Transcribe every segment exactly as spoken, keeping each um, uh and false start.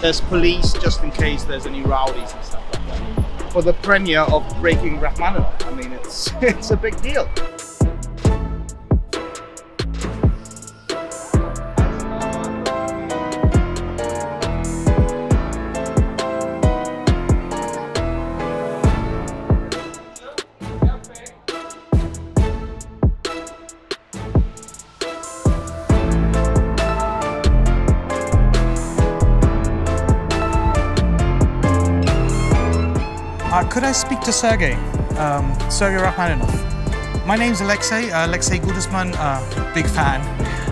There's police just in case there's any rowdies and stuff like that. For the premiere of Breaking Rachmaninoff, I mean, it's, it's a big deal. Uh, could I speak to Sergei? Um, Sergei Rachmaninoff. My name's Alexei, uh, Alexei Igudesman, uh, big fan.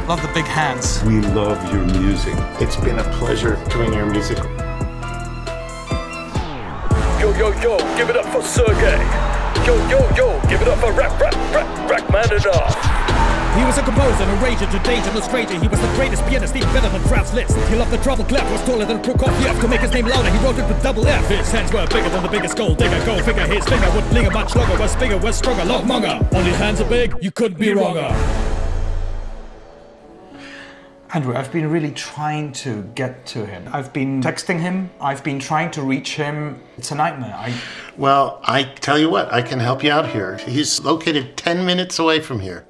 Love the big hands. We love your music. It's been a pleasure doing your music. Yo, yo, yo, give it up for Sergei. Yo, yo, yo, give it up for Rach, Rach, Rach, Rachmaninoff. He was a composer, an arranger, to date and a stranger. He was the greatest pianist, even better than Franz Liszt. He loved the treble clef, was taller than Prokofiev. To make his name louder, he wrote it with double F. His hands were bigger than the biggest gold digger. Go figure, his finger would linger much longer. Was bigger, was stronger, longer. Only hands are big, you couldn't be wronger. Andrew, I've been really trying to get to him. I've been texting him. I've been trying to reach him. It's a nightmare. I... Well, I tell you what, I can help you out here. He's located ten minutes away from here.